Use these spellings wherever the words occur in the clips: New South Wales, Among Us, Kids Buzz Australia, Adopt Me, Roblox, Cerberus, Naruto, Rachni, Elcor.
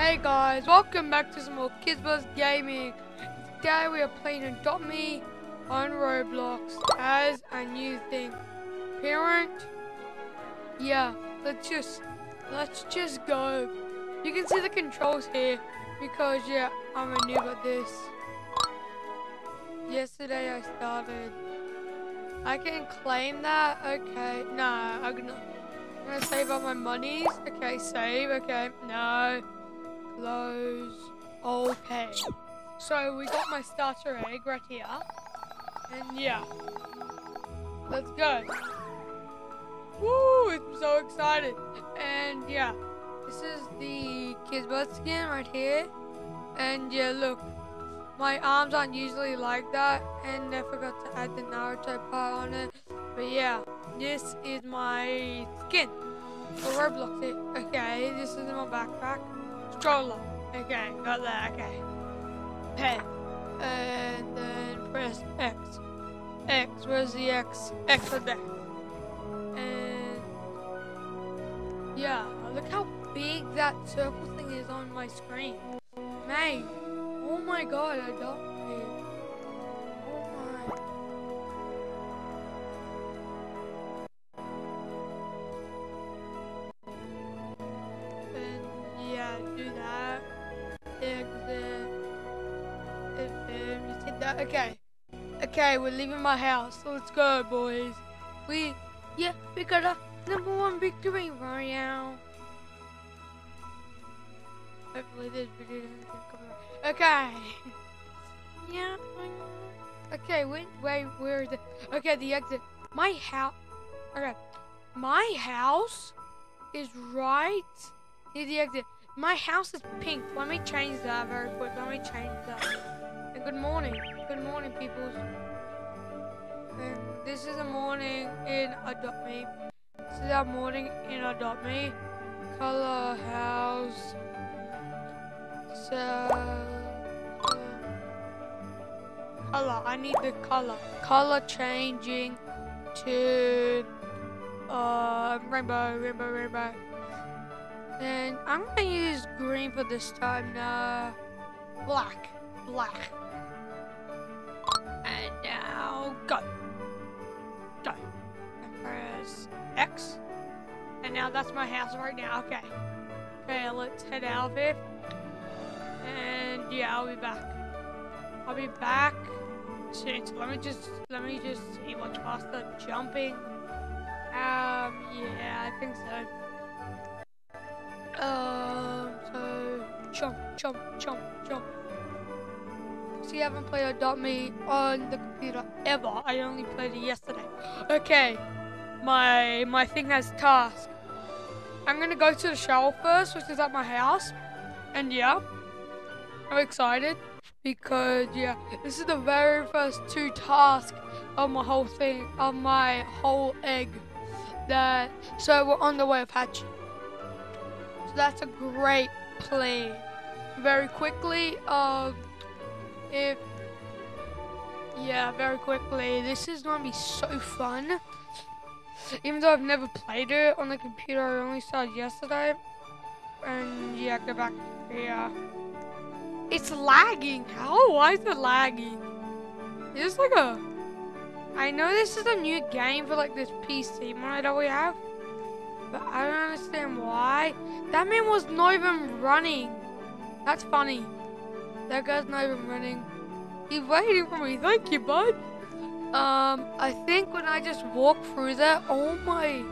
Hey guys, welcome back to some more Kids Buzz Gaming. Today we are playing Adopt Me on Roblox as a new thing. Parent? Yeah, let's just go. You can see the controls here because yeah, I'm a noob at this. Yesterday I started. I can claim that? Okay, nah, I'm gonna save all my monies. Okay, save, okay, no. Close, okay. So we got my starter egg right here. And yeah, let's go. Woo, I'm so excited. And yeah, this is the Kids Buzz skin right here. And yeah, look, my arms aren't usually like that. And I forgot to add the Naruto part on it. But yeah, this is my skin for Roblox. Okay, this is my backpack. Stroller. Okay, got that, okay. Pen. And then press X. X, where's the X? X right there. And yeah, look how big that circle thing is on my screen. Mate. Oh my god, I don't know. Oh my. And yeah, do that. Just hit that. Okay. Okay, we're leaving my house. Let's go, boys. We got a #1 victory right now. Hopefully this video doesn't come out. Okay. Yeah. Okay, wait, where is it? Okay, the exit. My house. Okay. My house is right near the exit. My house is pink. Let me change that very quick. Let me change that. And good morning. Good morning, people. And this is a morning in Adopt Me. This is our morning in Adopt Me. Color house. So, color, I need the color. Color changing to rainbow. And I'm gonna use green for this time. No, black. And now go. And press X. And now that's my house right now. Okay. Okay, let's head out of here. And yeah, I'll be back. Shit, let me just see what's faster jumping. Yeah, I think so. So jump. See, I haven't played Adopt Me on the computer ever. I only played it yesterday. Okay, my thing has task. I'm gonna go to the shower first, which is at my house, and yeah. I'm excited because yeah, this is the very first 2 tasks of my whole thing, of my whole egg. So we're on the way of hatching. So that's a great plan. Very quickly, This is gonna be so fun. Even though I've never played it on the computer, I only started yesterday. And yeah, go back here. It's lagging. How? Why is it lagging? It's like a... I know this is a new game for like this PC monitor we have, but I don't understand why. That man was not even running. That's funny. That guy's not even running. He's waiting for me. Thank you, bud. I think when I just walk through that... Oh my...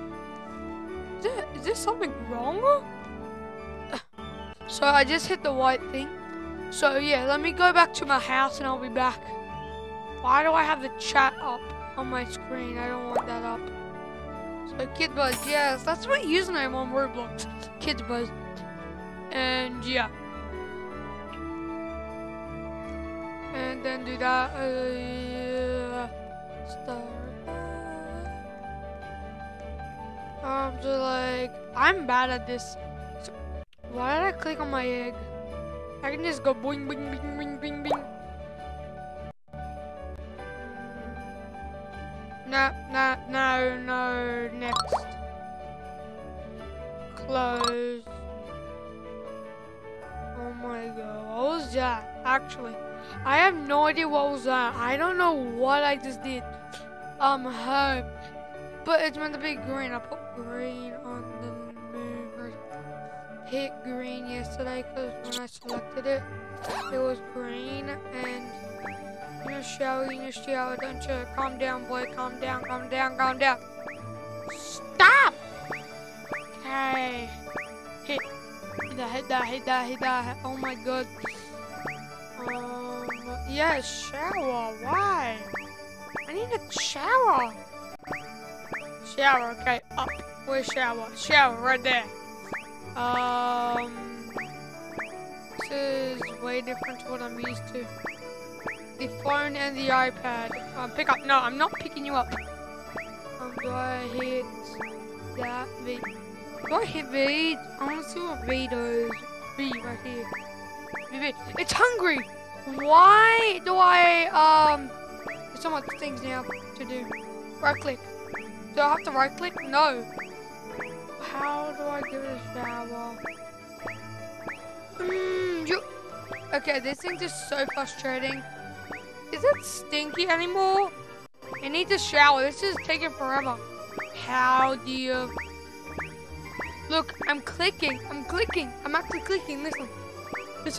Is there something wrong? So I just hit the white thing. So yeah, let me go back to my house and I'll be back. Why do I have the chat up on my screen? I don't want that up. So Kids Buzz, yes, that's my username on Roblox. Kids Buzz. And yeah. And then do that. So like, I'm bad at this. So why did I click on my egg? I can just go boing, boing, boing, boing, boing, boing. No, next. Close. was that, actually. I have no idea what was that. I don't know what I just did. Home. But it's meant to be green. I put green on the moon. Hit green yesterday because when I selected it, it was green. And in a shower, don't you? Calm down, boy. Calm down. Stop! Okay. Hit that. Oh my god. Yeah, shower. Why? I need a shower. Shower, okay. Up. Where's shower? Shower, right there. This is way different to what I'm used to. The phone and the iPad. Pick up. No, I'm not picking you up. Do I hit that V? Do I hit V? I want to see what V does. V right here. V. It's hungry! Why do I, there's so much things now to do. Right click. Do I have to right click? No. How do I give it a shower? Okay, this thing is so frustrating. Is it stinky anymore? I need to shower. This is taking forever. How do you... Look, I'm clicking. I'm actually clicking. Listen. It's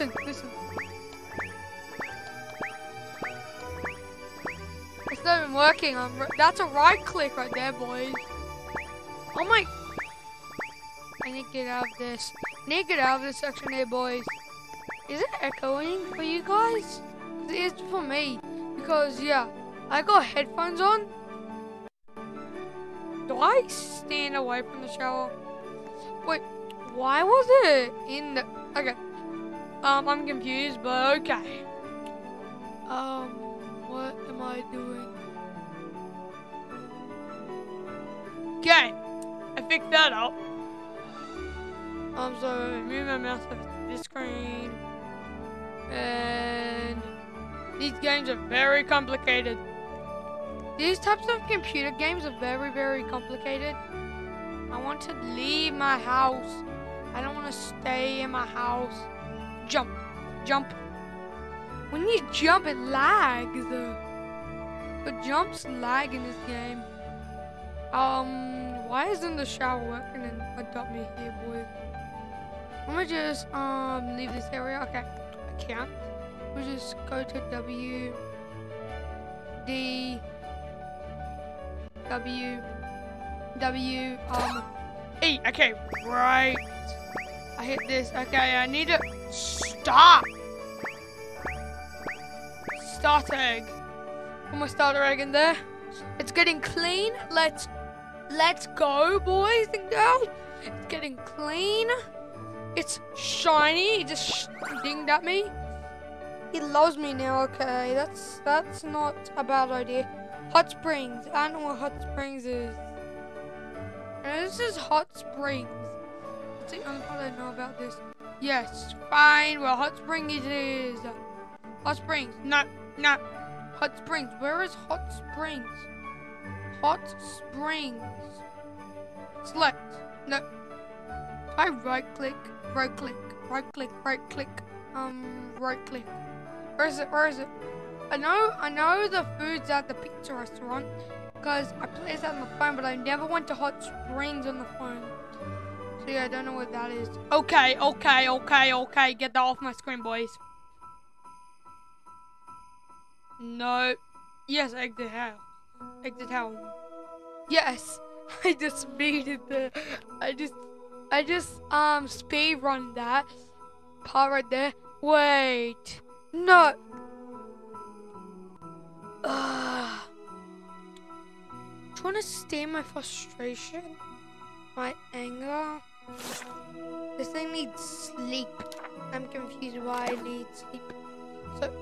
not even working. That's a right click right there, boys. Oh my... I need to get out of this. Section here, boys. Is it echoing for you guys? It is for me. Because, yeah. I got headphones on. Do I stand away from the shower? Wait, why was it in the... Okay. I'm confused, but okay. What am I doing? Okay. I fixed that up. So move my mouse over to this screen. And... These games are very complicated. These types of computer games are very, very complicated. I want to leave my house. I don't want to stay in my house. Jump. When you jump, it lags. But jumps lag in this game. Why isn't the shower working in Adopt Me here, boy? Let me just, leave this area. Okay, I can't. We'll just go to W, D, W, W, E. Okay, right. I hit this. Okay, I need to stop. Start egg. Put my starter egg in there. It's getting clean. Let's go, boys and girls. It's getting clean. It's shiny. It just dinged at me. He loves me now. Okay, that's not a bad idea. Hot springs. I don't know what hot springs is. This is hot springs. That's the only part I know about this. Yes, fine. Well, hot spring it is. Hot springs. No. Hot springs. Where is hot springs? Hot springs. Select. No. I right click. Where is it? I know the food's at the pizza restaurant because I placed that on the phone, but I never went to hot springs on the phone. So yeah, I don't know what that is. Okay. Get that off my screen, boys. No. Yes, exit hell. Yes. I just speeded the... I just speed run that part right there. Wait. No. Trying to stem my frustration, my anger. This thing needs sleep. I'm confused why I need sleep. So,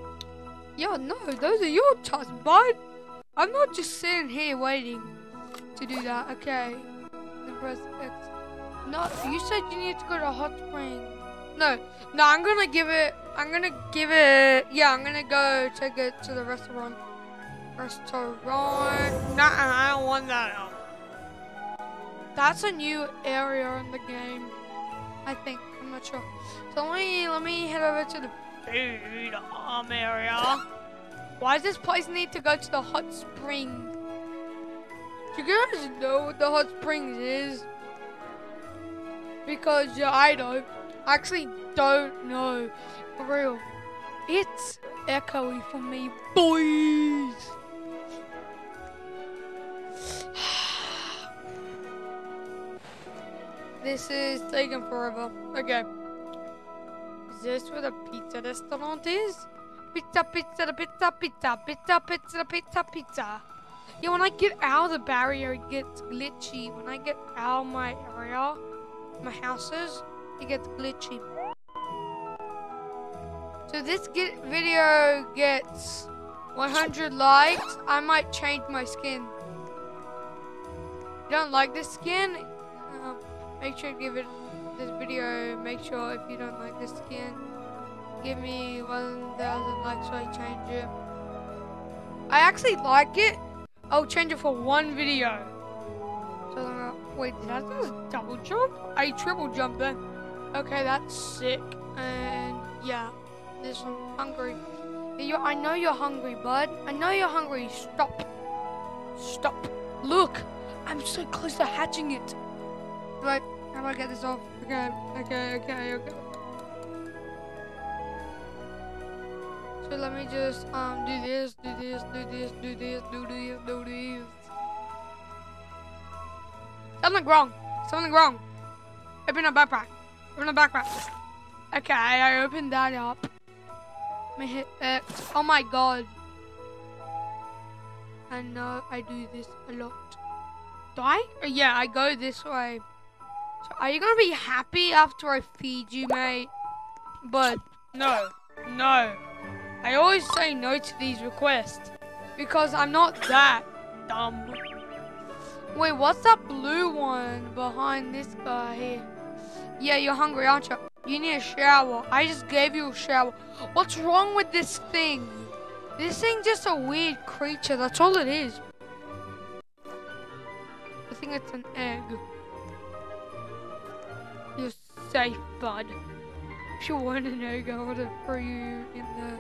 yeah, no, those are your tasks, bud. I'm not just sitting here waiting to do that. Okay. Then press X. No, you said you need to go to hot springs. No, I'm gonna give it, yeah, I'm gonna go take it to the restaurant. Nah, I don't want that out. That's a new area in the game, I think, I'm not sure. So let me head over to the food area. Why does this place need to go to the hot spring? Do you guys know what the hot springs is? Because yeah, I don't. I actually don't know. For real. It's echoey for me, boys. This is taking forever. Okay. Is this where the pizza restaurant is? Pizza, pizza, pizza, pizza, pizza, pizza, pizza, pizza. Yeah, when I get out of the barrier, it gets glitchy. When I get out of my area, my houses, it gets glitchy. So this video gets 100 likes. I might change my skin. If you don't like this skin, make sure to give it this video. Make sure if you don't like this skin, give me 1,000 likes so I change it. I actually like it. I'll change it for one video. So I'm gonna, wait, did I just double jump? I triple jump then. Okay, that's sick. And yeah, this one, hungry. I know you're hungry, bud. I know you're hungry. Stop. Stop. Look. I'm so close to hatching it. Right, how do I get this off? Okay. So let me just do this, do this, do this, do this, do this, do this. Something wrong. Something wrong. Open a backpack. Open a backpack. Okay, I opened that up. Let me hit X. Oh my god. I know I do this a lot. Do I? Yeah, I go this way. So are you gonna be happy after I feed you, mate? But no, no. I always say no to these requests because I'm not that dumb. Wait, what's that blue one behind this guy here? Yeah, you're hungry, aren't you? You need a shower. I just gave you a shower. What's wrong with this thing? This thing's just a weird creature. That's all it is. I think it's an egg. You're safe, bud. If you want an egg, I would have thrown you in the...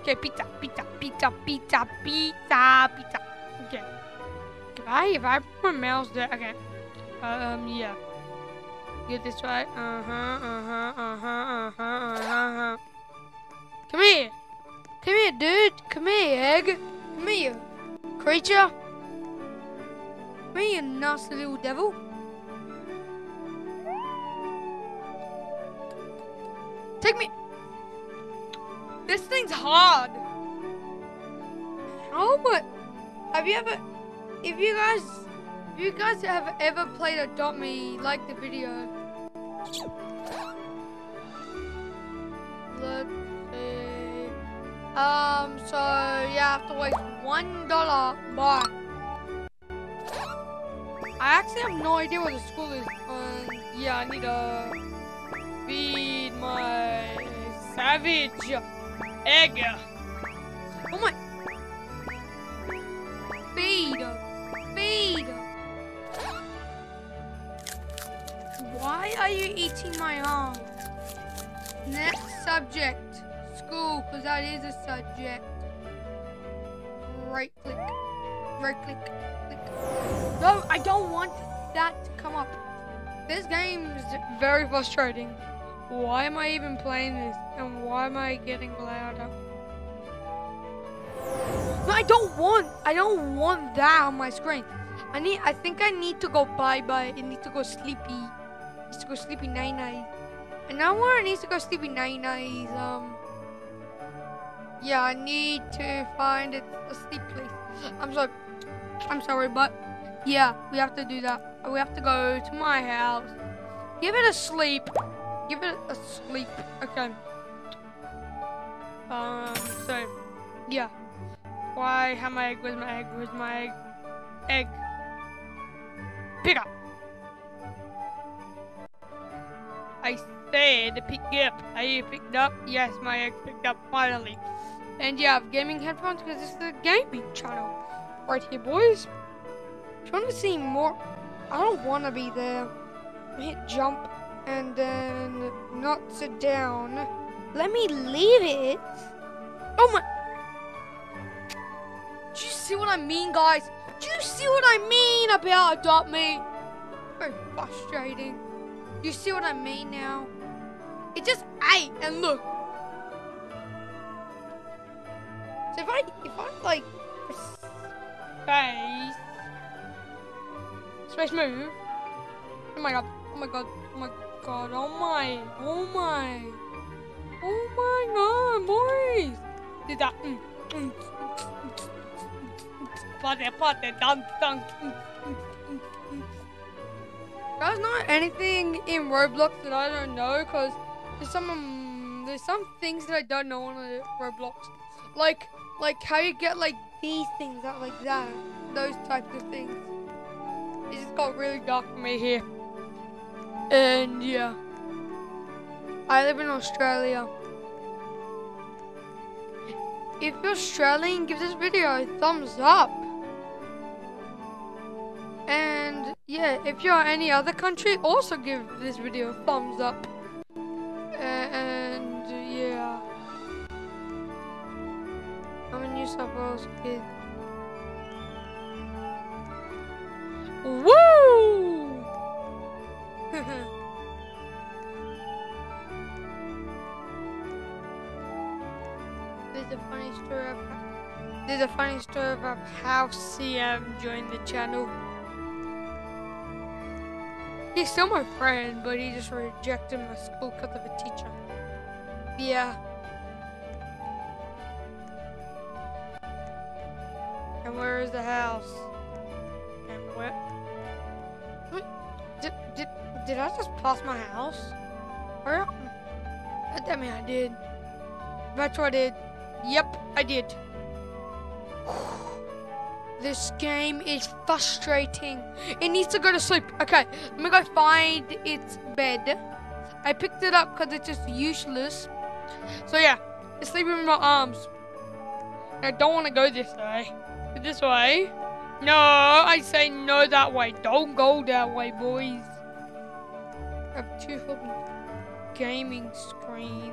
Okay, pizza, pizza, pizza, pizza, pizza, pizza. Okay. If I put my mouse there, okay. Yeah. Get this right. Come here. Come here, dude. Come here, egg. Come here, creature. Come here, you nasty little devil. Take me. This thing's hard. Oh, but have you ever, if you guys have ever played Adopt Me, like the video. Let's see. So yeah, I have to waste $1. Bye. I actually have no idea what the school is. Yeah, I need a. Feed my savage egg. Oh my. Feed. Feed. Why are you eating my arm? Next subject. School, because that is a subject. Right click. Right click. Click. No, I don't want that to come up. This game is very frustrating. Why am I even playing this? And why am I getting louder? No, I don't want that on my screen. I think I need to go bye-bye. It needs to go sleepy. It needs to go sleepy night-night. And now where it needs to go sleepy night-night is, yeah, I need to find a sleep place. I'm sorry, but yeah, we have to do that. We have to go to my house. Give it a sleep. Give it a sleep. Okay. So, yeah. Why have my egg? Where's my egg? Where's my egg? Egg. Pick up. I said pick up. Are you picked up? Yes, my egg picked up finally. And yeah, I have gaming headphones because this is the gaming channel. Right here, boys. If you want to see more, I don't want to be there. Hit jump. And then not sit down. Let me leave it. Oh my. Do you see what I mean, guys? Do you see what I mean about Adopt Me? Very frustrating. You see what I mean now? It just ate, and look. So if I like space move. Oh my god! Oh my god! Oh my god! Oh my! Oh my! Oh my god, boys! Did that? Party, dunk. Guys, know anything in Roblox that I don't know? Cause there's some things that I don't know on Roblox, like how you get like these things out like that, those types of things. It just got really dark for me here, and yeah, I live in Australia. If you're Australian, give this video a thumbs up. And yeah, if you're any other country, also give this video a thumbs up. And yeah, I'm a New South Wales kid. Woo! There's a funny story about how CM joined the channel. He's still my friend, but he just rejected my school because of a teacher. Yeah. And where is the house? And where? Did I just pass my house? Or? Damn it, I did. That's what I did. Yep, I did. This game is frustrating. It needs to go to sleep. Okay, let me go find its bed. I picked it up because it's just useless. So yeah, it's sleeping in my arms. I don't want to go this way. This way? No, I say no that way. Don't go that way, boys. I have two fucking gaming screens.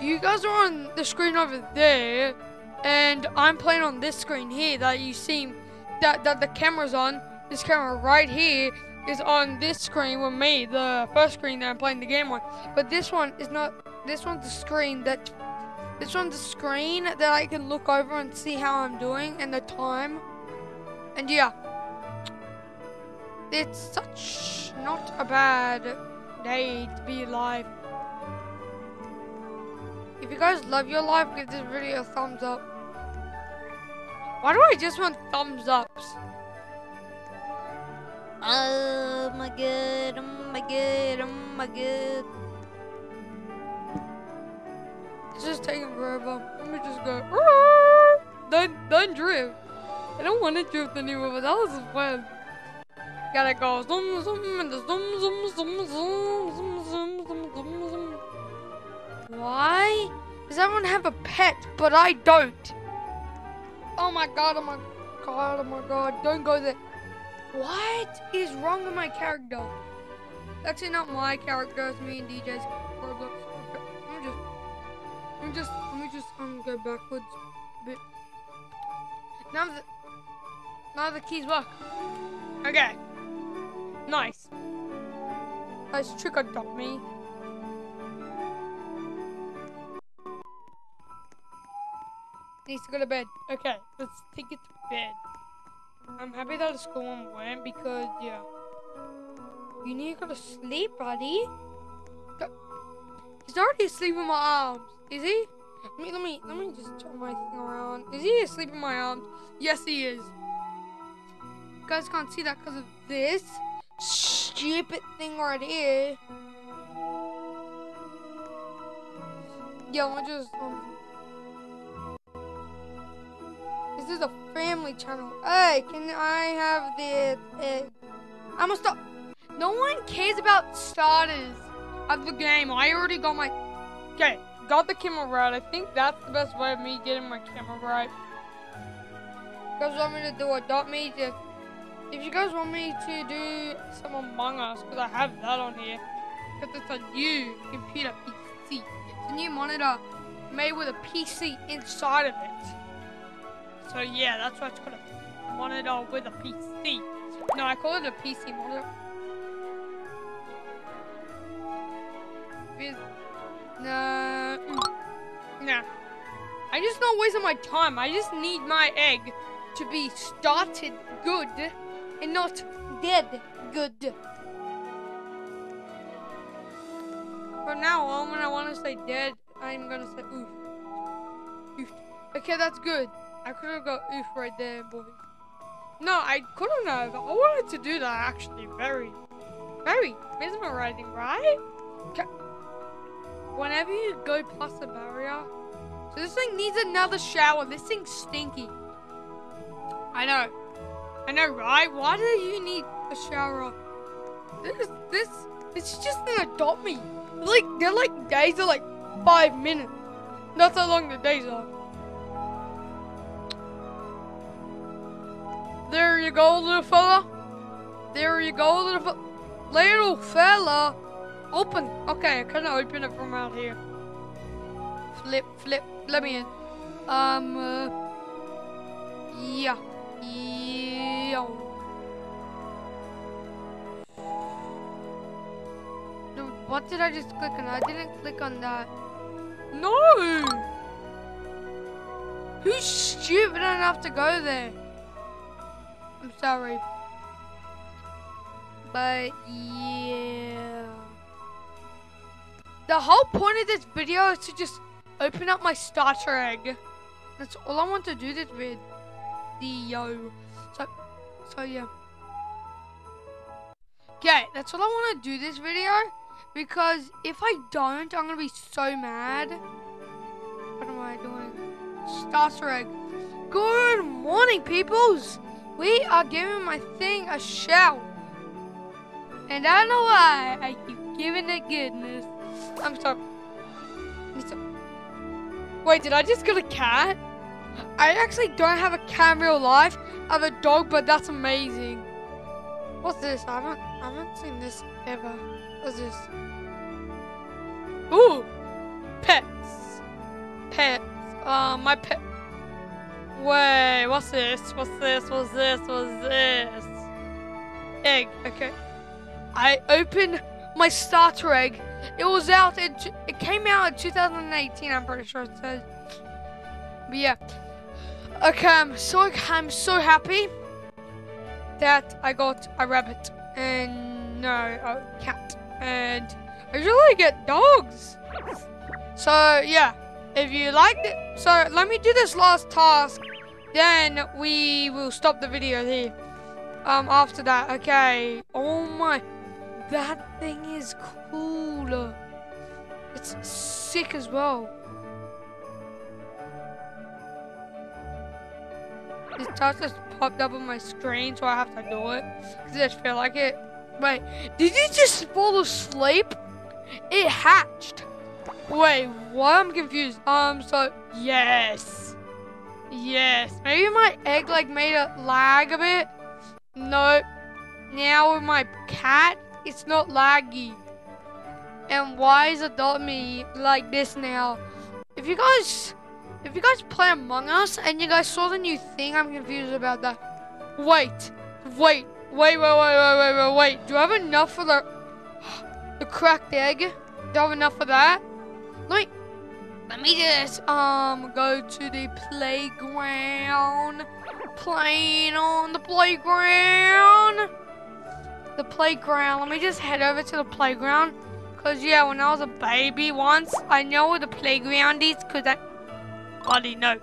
You guys are on the screen over there. And I'm playing on this screen here that you see, that the camera's on. This camera right here is on this screen with me, the first screen that I'm playing the game on. But this one is not. This one's the screen that I can look over and see how I'm doing and the time. And yeah, it's such not a bad day to be alive. If you guys love your life, give this video a thumbs up. Why do I just want thumbs ups? Oh my god, oh my god, oh my god. It's just taking forever. Let me just go. Don't drift. I don't want to drift anymore, but that was fun. Gotta go. Zoom, zoom, and the zoom, zoom, zoom, zoom, zoom, zoom, zoom, zoom, zoom. Why does everyone have a pet but I don't? Oh my god, oh my god, oh my god, don't go there. What is wrong with my character? Actually not my character, it's me and DJ's Roblox. Okay, let me just go backwards a bit. Now the keys work. Okay. Nice. Nice trick Adopt Me. Needs to go to bed. Okay, let's take it to bed. I'm happy that the school one went because, yeah. You need to go to sleep, buddy. He's already asleep in my arms. Is he? Let me just turn my thing around. Is he asleep in my arms? Yes, he is. You guys can't see that because of this stupid thing right here. Yeah, let me just... This is a family channel. Hey, can I have the egg? I'm gonna stop. No one cares about starters of the game. I already got my... Okay, got the camera right. I think that's the best way of me getting my camera right. You guys want me to do Adopt Me? If you guys want me to do some Among Us, because I have that on here. Because it's a new computer piece. PC. It's a new monitor made with a PC inside of it. So yeah, that's why it's called a monitor with a PC. No, I call it a PC monitor. No, no. I'm just not wasting my time. I just need my egg to be started good and not dead good. But now on, when I want to say dead, I'm gonna say oof. Oof. Okay, that's good. I could have got oof right there, boy. No, I couldn't have. I wanted to do that actually. Very, very mesmerizing, right? Okay. Whenever you go past the barrier, so this thing needs another shower. This thing's stinky. I know, right? Why do you need a shower? It's just an Adopt Me. Like they're like days are like 5 minutes. That's how long the days are. There you go, little fella. There you go, little fella. Open. Okay, I kind of open it from out here. Flip. Let me in. Yeah. Yo. No, what did I just click on? I didn't click on that. No. Who's stupid enough to go there? I'm sorry. But yeah. The whole point of this video is to just open up my starter egg. That's all I want to do this with. So yeah. Okay, that's all I want to do this video. Because if I don't, I'm going to be so mad. What am I doing? Starter egg. Good morning, peoples. We are giving my thing a shower. And I don't know why I keep giving it goodness. I'm sorry. Wait, did I just get a cat? I actually don't have a cat in real life. I have a dog, but that's amazing. What's this? I haven't seen this ever. What's this? Ooh! Pets. Pets. My pet. Wait, what's this? What's this? Egg. Okay. I opened my starter egg. It was out, it came out in 2018, I'm pretty sure it says. But yeah. Okay, I'm so happy that I got a rabbit and no, a cat. And I usually get dogs. So yeah, if you liked it. So let me do this last task. Then we will stop the video here. After that, okay. Oh my, that thing is cool. It's sick as well. This task just popped up on my screen, so I have to do it. Because I just feel like it. Wait, did you just fall asleep? It hatched. Wait, what? I'm confused. So, yes. Yes. Maybe my egg, like, made it lag a bit. Nope. Now with my cat, it's not laggy. And why is Adopt Me like this now? If you guys play Among Us and you guys saw the new thing, I'm confused about that. Wait. Do I have enough for the cracked egg? Do I have enough for that? Let me do this. Go to the playground. Playing on the playground. The playground. Let me just head over to the playground. Cause yeah, when I was a baby once, I know where the playground is. Cause that party no,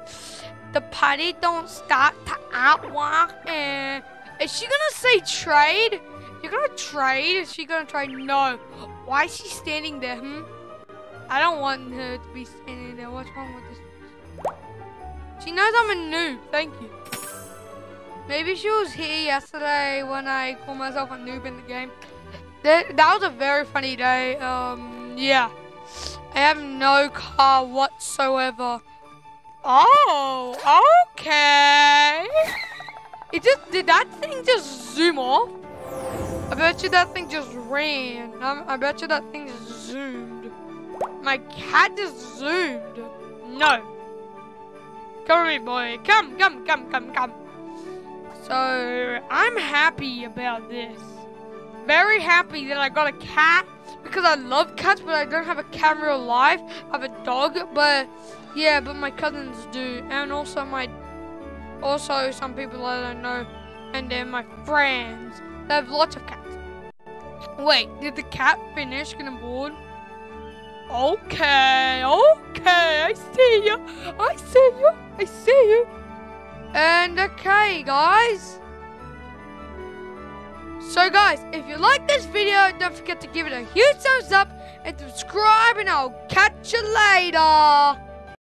the party don't start to outwalk. And is she gonna say trade? You're gonna trade? Is she gonna trade? No. Why is she standing there? I don't want her to be standing there. What's wrong with this? She knows I'm a noob. Thank you. Maybe she was here yesterday when I called myself a noob in the game. That was a very funny day. Yeah. I have no car whatsoever. Oh, okay. Did that thing just zoom off? I bet you that thing just ran. I bet you that thing just zoomed. My cat just zoomed. No. Come here, boy. Come. So, I'm happy about this. Very happy that I got a cat, because I love cats, but I don't have a cat in real life. I have a dog, but yeah, but my cousins do. And also also some people I don't know, and they're my friends. They have lots of cats. Wait, did the cat finish getting bored? Okay, I see you. And okay, guys. So guys, if you like this video, don't forget to give it a huge thumbs up and subscribe, and I'll catch you later.